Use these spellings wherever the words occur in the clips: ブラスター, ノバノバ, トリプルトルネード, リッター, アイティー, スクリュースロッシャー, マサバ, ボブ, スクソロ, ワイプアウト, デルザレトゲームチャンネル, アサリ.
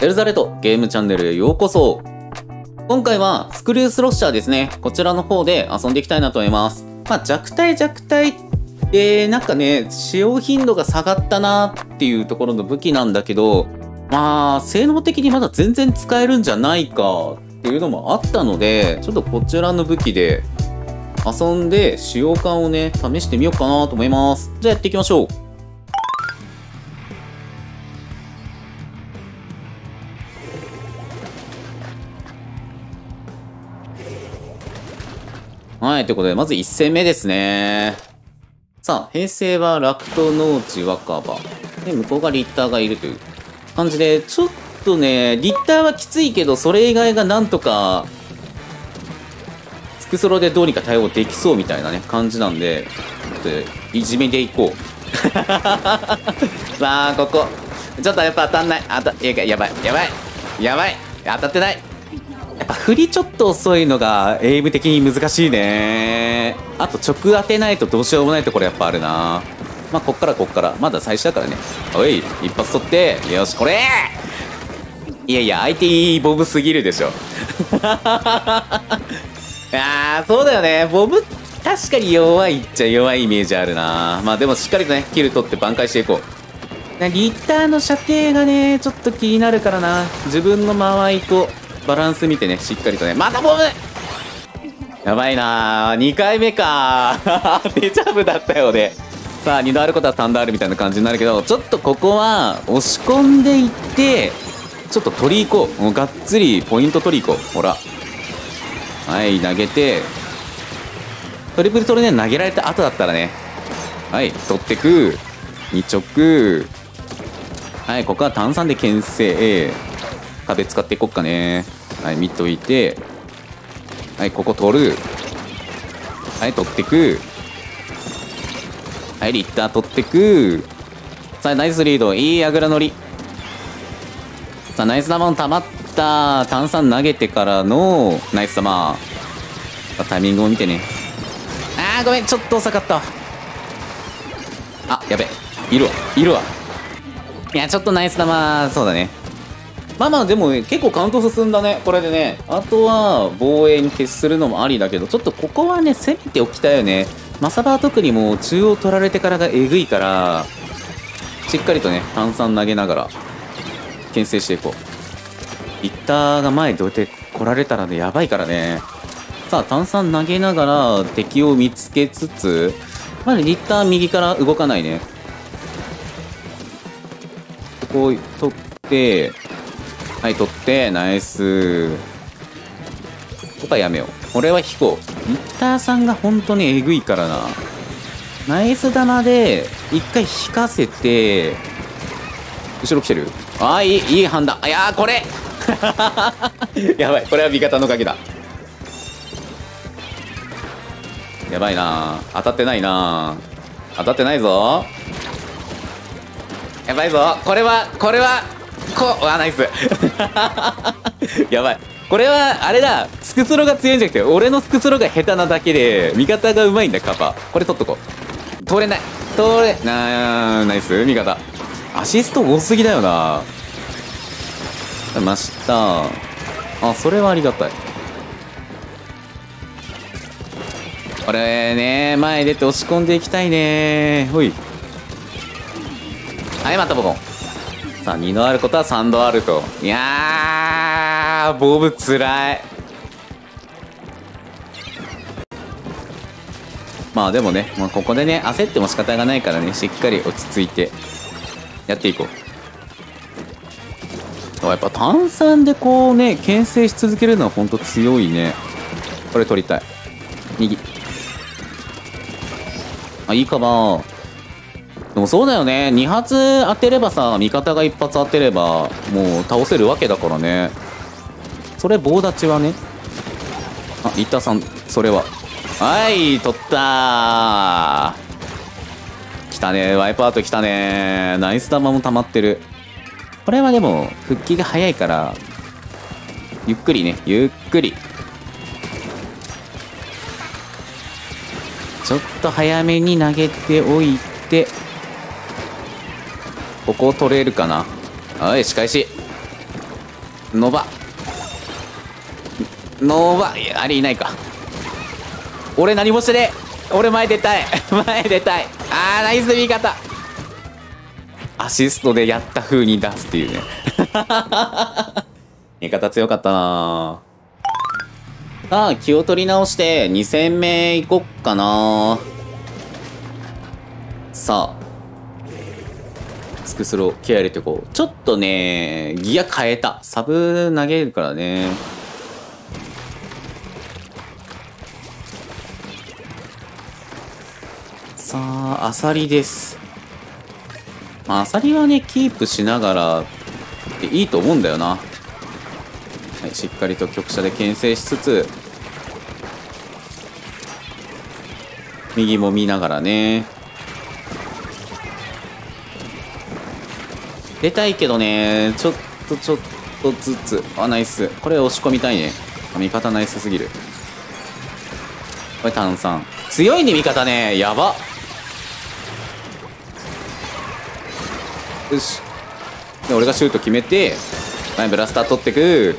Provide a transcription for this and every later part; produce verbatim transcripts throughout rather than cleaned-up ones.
デルザレトゲームチャンネルへようこそ。今回はスクリュースロッシャーですね。こちらの方で遊んでいきたいなと思います。まあ弱体弱体で、なんかね、使用頻度が下がったなっていうところの武器なんだけど、まあ性能的にまだ全然使えるんじゃないかっていうのもあったので、ちょっとこちらの武器で遊んで使用感をね、試してみようかなと思います。じゃあやっていきましょう。はい、ということで、まずいち戦目ですね。さあ、平成は楽と農地若葉。で、向こうがリッターがいるという感じで、ちょっとね、リッターはきついけど、それ以外がなんとか、スクソロでどうにか対応できそうみたいなね、感じなんで、ちょっと、いじめでいこう。さあ、ここ。ちょっとやっぱ当たんない。あた、やばい、やばい、やばい、当たってない。やっぱ振りちょっと遅いのがエイム的に難しいね。あと直当てないとどうしようもないところやっぱあるな。まあこっからこっからまだ最初だからね。おい一発取ってよしこれ。いやいや アイティー ボブすぎるでしょ。ああそうだよね、ボブ確かに弱いっちゃ弱いイメージあるな。まあでもしっかりとねキル取って挽回していこう。リッターの射程がねちょっと気になるからな。自分の間合いとバランス見てね、しっかりとね。またボムやばいなぁ。にかいめかー。デジャブだったよね。さあ、にどあることはさんどあるみたいな感じになるけど、ちょっとここは押し込んでいって、ちょっと取り行こう。もうがっつりポイント取り行こう。ほら。はい、投げて。トリプルトルネード投げられた後だったらね。はい、取ってく。にちょく。はい、ここは炭酸で牽制。壁使っていこっかね。はい、見といて。はい、ここ取る。はい、取ってく。はい、リッター取ってく。さあ、ナイスリード。いいあぐら乗り。さあ、ナイス玉の溜まった。炭酸投げてからの、ナイス玉。タイミングを見てね。あー、ごめん。ちょっと遅かった。あ、やべ。いるわ。いるわ。いや、ちょっとナイス玉。そうだね。まあまあでも結構カウント進んだね、これでね。あとは防衛に徹するのもありだけど、ちょっとここはね、攻めておきたいよね。マサバは特にもう中央取られてからがえぐいから、しっかりとね、炭酸投げながら、牽制していこう。リッターが前どうやって来られたらね、やばいからね。さあ、炭酸投げながら敵を見つけつつ、まだリッター右から動かないね。ここ取って、はい、取って、ナイス。とかやめよう。これは引こう。リッターさんが本当にえぐいからな。ナイス玉で、一回引かせて、後ろ来てる。ああ、いい、いい判断。あ、いやー、これやばい、これは味方の鍵だ。やばいなー。当たってないなー。当たってないぞ。やばいぞ。これは、これは、こうわナイスやばい、これはあれだ、スクスロが強いんじゃなくて俺のスクスロが下手なだけで味方がうまいんだ。カパこれ取っとこう。通れない通れなー。ナイス味方。アシスト多すぎだよな。ました。あ、それはありがたい。これね前出て押し込んでいきたいね。ほいはいまたボコン。さあ、にどあることはさんどあると。いやー、ボブつらい。まあでもね、まあ、ここでね、焦っても仕方がないからね、しっかり落ち着いてやっていこう。やっぱ炭酸でこうね、牽制し続けるのはほんと強いね。これ取りたい。右。あ、いいかな。でもそうだよね。にはつ当てればさ、味方がいっぱつ当てれば、もう倒せるわけだからね。それ、棒立ちはね。あ、いったさん、それは。はい、取ったー。来たね。ワイプアウト来たね。ナイス玉も溜まってる。これはでも、復帰が早いから、ゆっくりね、ゆっくり。ちょっと早めに投げておいて、ここを取れるかな。はい、仕返し。ノバノバ、あれいないか。俺何もしてねえ。俺前出たい前出たい。あーナイス味方。アシストでやった風に出すっていうね味方強かったな。さあ気を取り直してに戦目いこっかな。さあスクスロ気合入れてこう。ちょっとねギア変えた。サブ投げるからね。さあアサリです。まあアサリはねキープしながらでいいと思うんだよな。はい、しっかりと局舎で牽制しつつ右も見ながらね。出たいけどねちょっとちょっとずつ。あナイス。これ押し込みたいね。味方ナイスすぎる。これ炭酸強いね味方ね。やば。よしで俺がシュート決めて前ブラスター取ってく。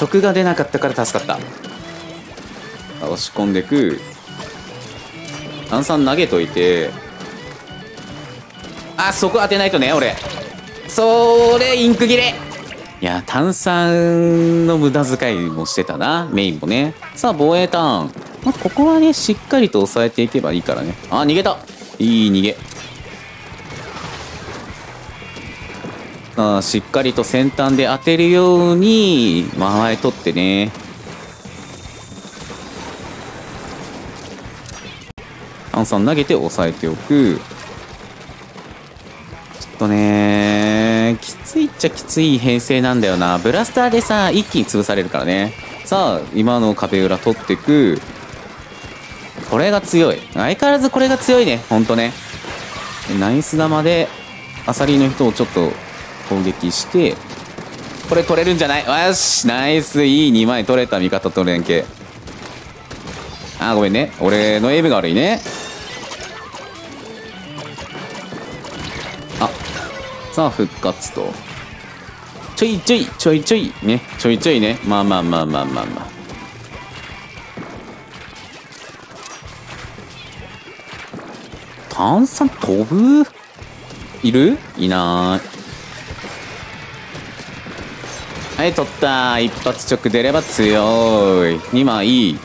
直が出なかったから助かった。押し込んでく。炭酸投げといて。あ、そこ当てないとね、俺。それ、インク切れ。いや、炭酸の無駄遣いもしてたな、メインもね。さあ、防衛ターン。まあ、ここはね、しっかりと抑えていけばいいからね。あ、逃げた。いい逃げ。あしっかりと先端で当てるように間合い取ってね。炭酸投げて押さえておく。ちょっとねきついっちゃきつい編成なんだよな。ブラスターでさ一気に潰されるからね。さあ今の壁裏取ってく。これが強い。相変わらずこれが強いね。ほんとね。ナイス玉でアサリの人をちょっと攻撃して、これ取れるんじゃない？よし、ナイス、いいにまい取れた。味方と連携。あー、ごめんね。俺のエイムが悪いね。あ、さあ、復活と。ちょいちょい、ちょいちょい、ね。ちょいちょいね。まあまあまあまあまあまあ。炭酸飛ぶ？いる？いない。はい、取った。一発直出れば強い。にまいいい。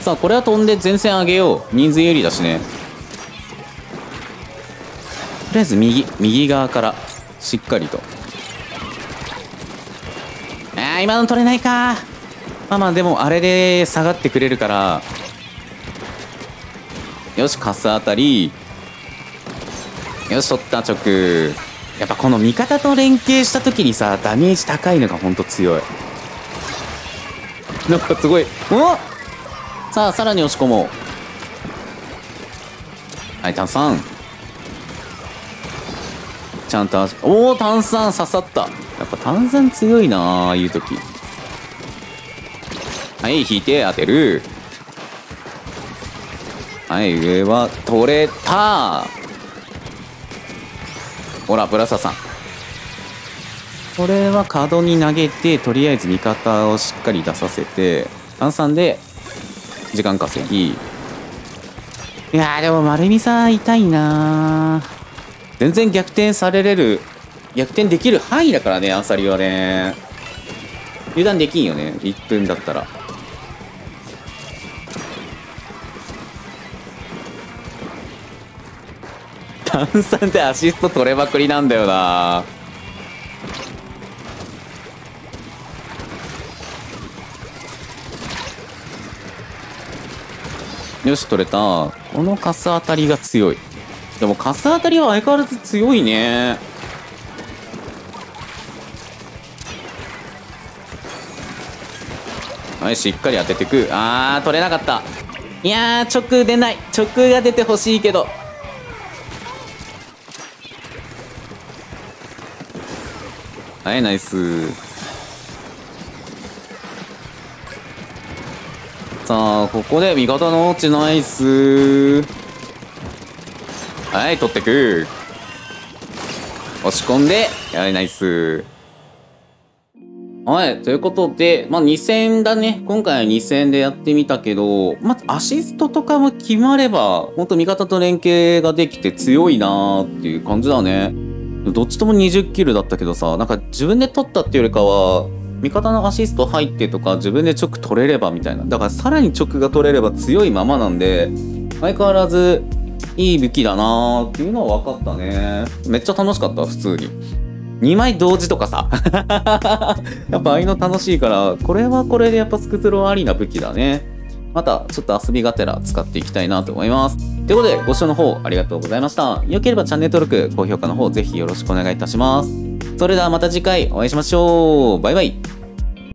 さあ、これは飛んで前線上げよう。人数有利だしね。とりあえず右、右側から、しっかりと。あー、今の取れないか。まあまあ、でもあれで下がってくれるから。よし、カスあたり。よし、取った、直。やっぱこの味方と連携した時にさダメージ高いのがほんと強い。なんかすごい。おさあさらに押し込もう。はい炭酸ちゃんと。おお炭酸刺さった。やっぱ炭酸強いなああいう時。はい引いて当てる。はい上は取れた。ほら、ブラサさん。これは角に投げて、とりあえず味方をしっかり出させて、炭酸で、時間稼ぎ。いやー、でも丸みさん痛いなー。全然逆転されれる、逆転できる範囲だからね、アサリはね。油断できんよね、いっぷんだったら。炭酸でアシスト取れまくりなんだよな。よし取れた。このカス当たりが強い。でもカス当たりは相変わらず強いね。はいしっかり当ててく。あー取れなかった。いやー直出ない。直が出てほしいけど。はい、ナイス。さあ、ここで味方のオチナイス。はい、取ってく。押し込んで、はい、ナイス。はい、ということで、まあ、にせんだね。今回はにせんでやってみたけど、まずアシストとかも決まれば、ほんと味方と連携ができて強いなーっていう感じだね。どっちともにじゅうキルだったけどさ、なんか自分で取ったっていうよりかは、味方のアシスト入ってとか自分で直取れればみたいな。だからさらに直が取れれば強いままなんで、相変わらずいい武器だなーっていうのは分かったね。めっちゃ楽しかった、普通に。にまい同時とかさ。やっぱああいうの楽しいから、これはこれでやっぱスクツロありな武器だね。またちょっと遊びがてら使っていきたいなと思います。ということでご視聴の方ありがとうございました。良ければチャンネル登録、高評価の方ぜひよろしくお願いいたします。それではまた次回お会いしましょう。バイバイ。